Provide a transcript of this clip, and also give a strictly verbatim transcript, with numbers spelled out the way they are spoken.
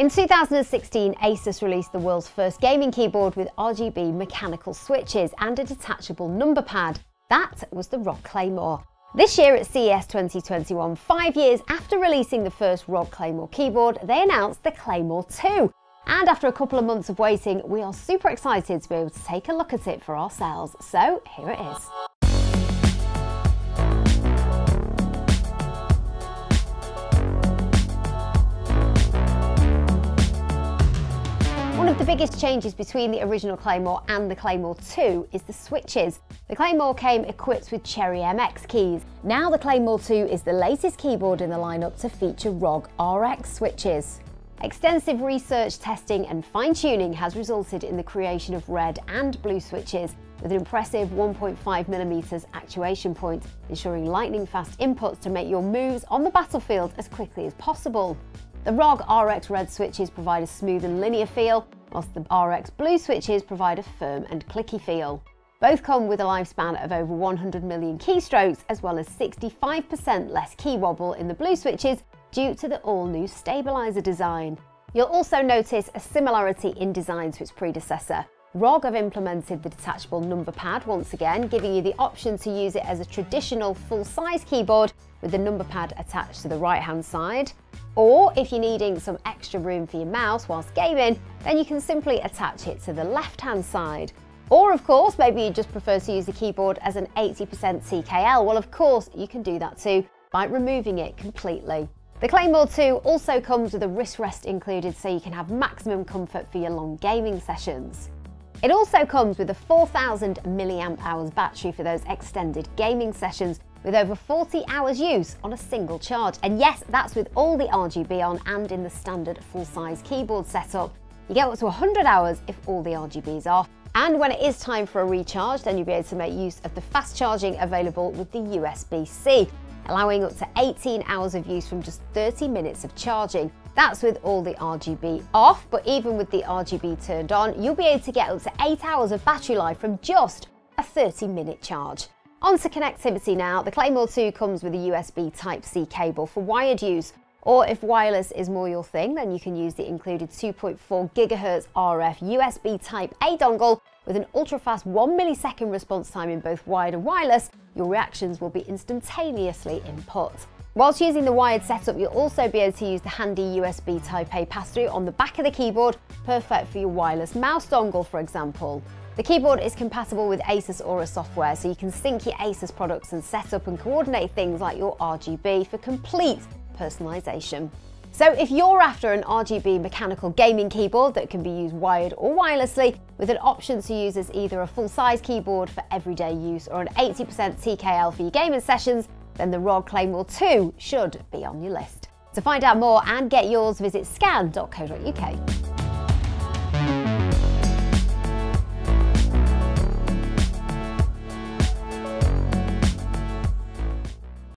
In two thousand sixteen, ASUS released the world's first gaming keyboard with R G B mechanical switches and a detachable number pad. That was the R O G Claymore. This year at C E S twenty twenty-one, five years after releasing the first R O G Claymore keyboard, they announced the Claymore two. And after a couple of months of waiting, we are super excited to be able to take a look at it for ourselves. So here it is. One of the biggest changes between the original Claymore and the Claymore two is the switches. The Claymore came equipped with Cherry M X keys. Now the Claymore two is the latest keyboard in the lineup to feature R O G R X switches. Extensive research, testing and fine-tuning has resulted in the creation of red and blue switches with an impressive one point five millimeter actuation point, ensuring lightning-fast inputs to make your moves on the battlefield as quickly as possible. The R O G R X red switches provide a smooth and linear feel, whilst the R X blue switches provide a firm and clicky feel. Both come with a lifespan of over one hundred million keystrokes, as well as sixty-five percent less key wobble in the blue switches due to the all-new stabilizer design. You'll also notice a similarity in design to its predecessor. R O G have implemented the detachable number pad once again, giving you the option to use it as a traditional full-size keyboard with the number pad attached to the right-hand side. Or if you're needing some extra room for your mouse whilst gaming, then you can simply attach it to the left-hand side. Or of course, maybe you just prefer to use the keyboard as an eighty percent T K L. Well, of course, you can do that too by removing it completely. The Claymore two also comes with a wrist rest included, so you can have maximum comfort for your long gaming sessions. It also comes with a four thousand milliamp hour battery for those extended gaming sessions, with over forty hours use on a single charge. And yes, that's with all the R G B on and in the standard full-size keyboard setup. You get up to one hundred hours if all the R G Bs are. And when it is time for a recharge, then you'll be able to make use of the fast charging available with the U S B C, allowing up to eighteen hours of use from just thirty minutes of charging. That's with all the R G B off, but even with the R G B turned on, you'll be able to get up to eight hours of battery life from just a thirty minute charge. On to connectivity now. The Claymore two comes with a U S B Type C cable for wired use, or if wireless is more your thing, then you can use the included two point four gigahertz R F U S B Type A dongle with an ultra-fast one millisecond response time in both wired and wireless. Your reactions will be instantaneously input. Whilst using the wired setup, you'll also be able to use the handy U S B Type A pass-through on the back of the keyboard, perfect for your wireless mouse dongle, for example. The keyboard is compatible with ASUS Aura software, so you can sync your ASUS products and set up and coordinate things like your R G B for complete personalization. So if you're after an R G B mechanical gaming keyboard that can be used wired or wirelessly, with an option to use as either a full-size keyboard for everyday use or an eighty percent T K L for your gaming sessions, then the R O G Claymore two should be on your list. To find out more and get yours, visit scan dot co dot U K.